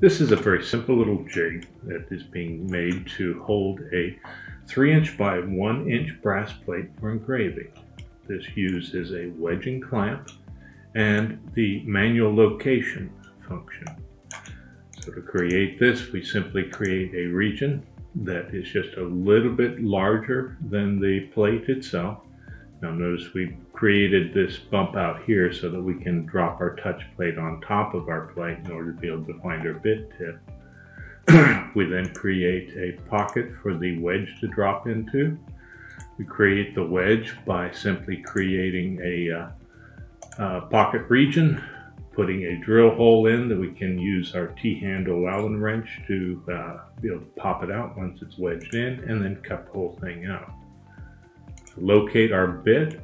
This is a very simple little jig that is being made to hold a 3" by 1" brass plate for engraving. This uses a wedging clamp and the manual location function. So to create this, we simply create a region that is just a little bit larger than the plate itself. Now notice we've created this bump out here so that we can drop our touch plate on top of our plate in order to be able to find our bit tip. We then create a pocket for the wedge to drop into. We create the wedge by simply creating a pocket region, putting a drill hole in that we can use our T-handle Allen wrench to be able to pop it out once it's wedged in, and then cut the whole thing out. To locate our bit,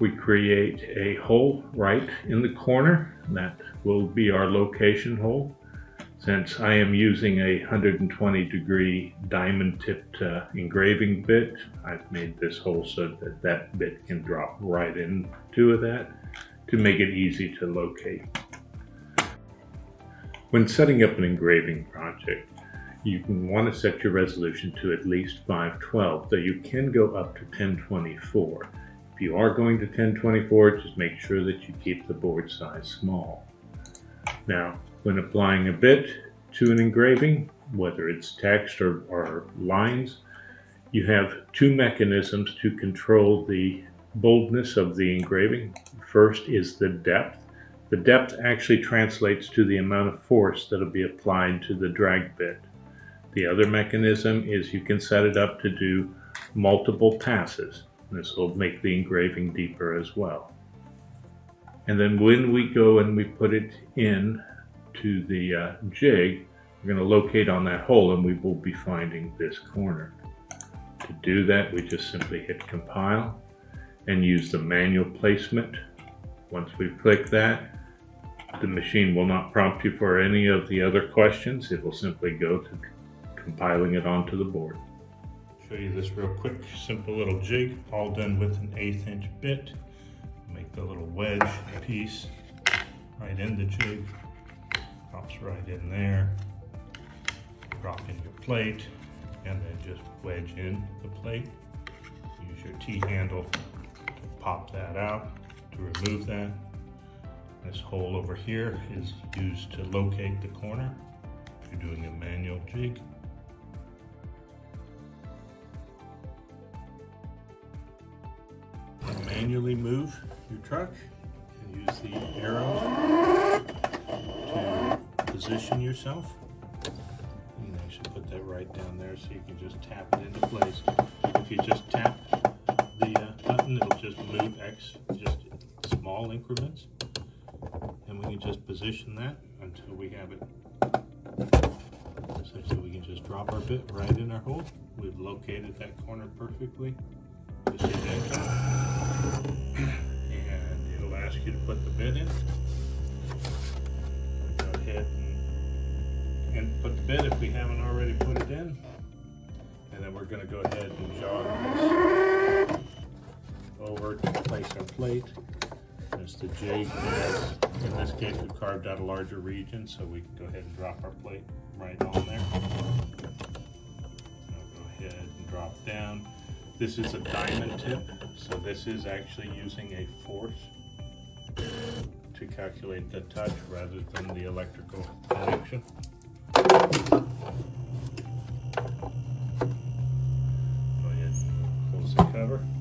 we create a hole right in the corner. That will be our location hole. Since I am using a 120-degree diamond-tipped engraving bit, I've made this hole so that that bit can drop right into that to make it easy to locate. When setting up an engraving project, you can want to set your resolution to at least 512, though you can go up to 1024. If you are going to 1024, just make sure that you keep the board size small. Now, when applying a bit to an engraving, whether it's text or lines, you have two mechanisms to control the boldness of the engraving. First is the depth. The depth actually translates to the amount of force that'll be applied to the drag bit. The other mechanism is you can set it up to do multiple passes. This will make the engraving deeper as well. And then when we go and we put it in to the jig, we're going to locate on that hole and we will be finding this corner. To do that, we just simply hit compile and use the manual placement. Once we click that, the machine will not prompt you for any of the other questions. It will simply go to compiling it onto the board. Show you this real quick, simple little jig, all done with an 1/8" bit. Make the little wedge piece right in the jig, pops right in there, drop in your plate, and then just wedge in the plate. Use your T-handle to pop that out, to remove that. This hole over here is used to locate the corner if you're doing a manual jig. Manually move your truck and use the arrow to position yourself. You can actually put that right down there so you can just tap it into place. If you just tap the button, it'll just move X just small increments, and we can just position that until we have it such that we can just drop our bit right in our hole. We've located that corner perfectly. Just hit that. And it'll ask you to put the bit in. Go ahead and put the bit if we haven't already put it in. And then we're going to go ahead and jog this over to place our plate. There's the jig. In this case, we carved out a larger region, so we can go ahead and drop our plate right on there. I'll go ahead and drop down. This is a diamond tip, so this is actually using a force to calculate the touch rather than the electrical connection. Go ahead and close the cover.